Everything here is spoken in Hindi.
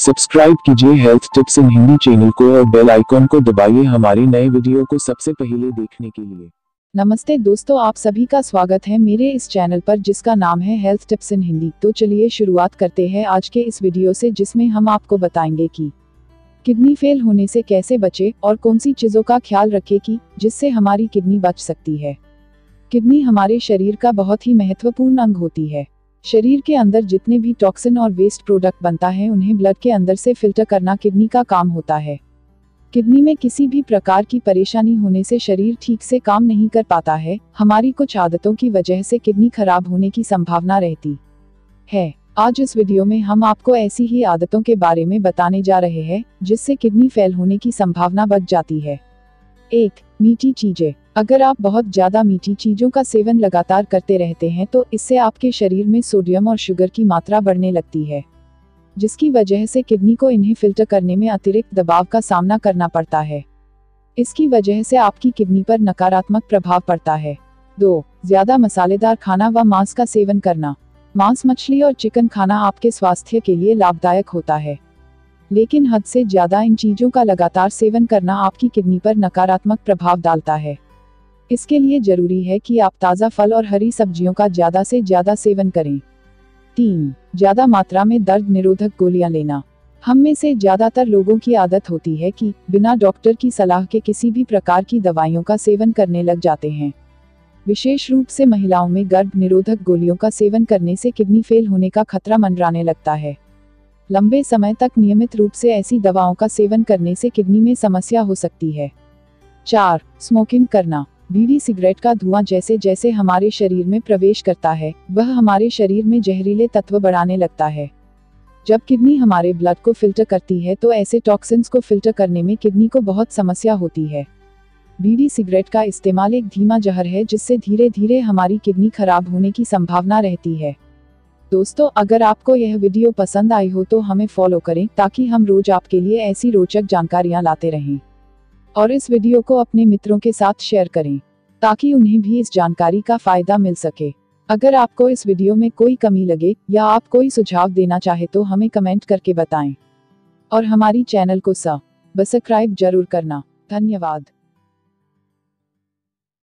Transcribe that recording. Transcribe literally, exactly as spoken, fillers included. सब्सक्राइब कीजिए health tips in Hindi channel को और बेल आइकॉन को दबाइए हमारे नए वीडियो को सबसे पहले देखने के लिए। नमस्ते दोस्तों, आप सभी का स्वागत है मेरे इस चैनल पर जिसका नाम है हेल्थ टिप्स इन हिंदी। तो चलिए शुरुआत करते हैं आज के इस वीडियो से जिसमें हम आपको बताएंगे कि किडनी फेल होने से कैसे बचे और कौन सी चीजों का ख्याल रखें कि जिससे हमारी किडनी बच सकती है। किडनी हमारे शरीर का बहुत ही महत्वपूर्ण अंग होती है। शरीर के अंदर जितने भी टॉक्सिन और वेस्ट प्रोडक्ट बनता है उन्हें ब्लड के अंदर से फिल्टर करना किडनी का काम होता है। किडनी में किसी भी प्रकार की परेशानी होने से शरीर ठीक से काम नहीं कर पाता है। हमारी कुछ आदतों की वजह से किडनी खराब होने की संभावना रहती है। आज इस वीडियो में हम आपको ऐसी ही आदतों के बारे में बताने जा रहे हैं जिससे किडनी फेल होने की संभावना बच जाती है। एक, मीठी चीजें। अगर आप बहुत ज्यादा मीठी चीजों का सेवन लगातार करते रहते हैं तो इससे आपके शरीर में सोडियम और शुगर की मात्रा बढ़ने लगती है, जिसकी वजह से किडनी को इन्हें फिल्टर करने में अतिरिक्त दबाव का सामना करना पड़ता है। इसकी वजह से आपकी किडनी पर नकारात्मक प्रभाव पड़ता है। दो, ज्यादा मसालेदार खाना व मांस का सेवन करना। मांस, मछली और चिकन खाना आपके स्वास्थ्य के लिए लाभदायक होता है, लेकिन हद से ज्यादा इन चीजों का लगातार सेवन करना आपकी किडनी पर नकारात्मक प्रभाव डालता है। इसके लिए जरूरी है कि आप ताज़ा फल और हरी सब्जियों का ज्यादा से ज्यादा सेवन करें। तीन, ज्यादा मात्रा में दर्द निरोधक गोलियां लेना। हम में से ज्यादातर लोगों की आदत होती है कि बिना डॉक्टर की सलाह के किसी भी प्रकार की दवाइयों का सेवन करने लग जाते हैं। विशेष रूप से महिलाओं में गर्भ निरोधक गोलियों का सेवन करने से किडनी फेल होने का खतरा मंडराने लगता है। लंबे समय तक नियमित रूप से ऐसी दवाओं का सेवन करने से किडनी में समस्या हो सकती है। चार, स्मोकिंग करना। बीड़ी, सिगरेट का धुआं जैसे जैसे हमारे शरीर में प्रवेश करता है वह हमारे शरीर में जहरीले तत्व बढ़ाने लगता है। जब किडनी हमारे ब्लड को फिल्टर करती है तो ऐसे टॉक्सिन्स को फिल्टर करने में किडनी को बहुत समस्या होती है। बीड़ी सिगरेट का इस्तेमाल एक धीमा जहर है जिससे धीरे धीरे हमारी किडनी खराब होने की संभावना रहती है। दोस्तों, अगर आपको यह वीडियो पसंद आई हो तो हमें फॉलो करें ताकि हम रोज आपके लिए ऐसी रोचक जानकारियां लाते रहें, और इस वीडियो को अपने मित्रों के साथ शेयर करें ताकि उन्हें भी इस जानकारी का फायदा मिल सके। अगर आपको इस वीडियो में कोई कमी लगे या आप कोई सुझाव देना चाहे तो हमें कमेंट करके बताएं, और हमारी चैनल को सब्सक्राइब जरूर करना। धन्यवाद।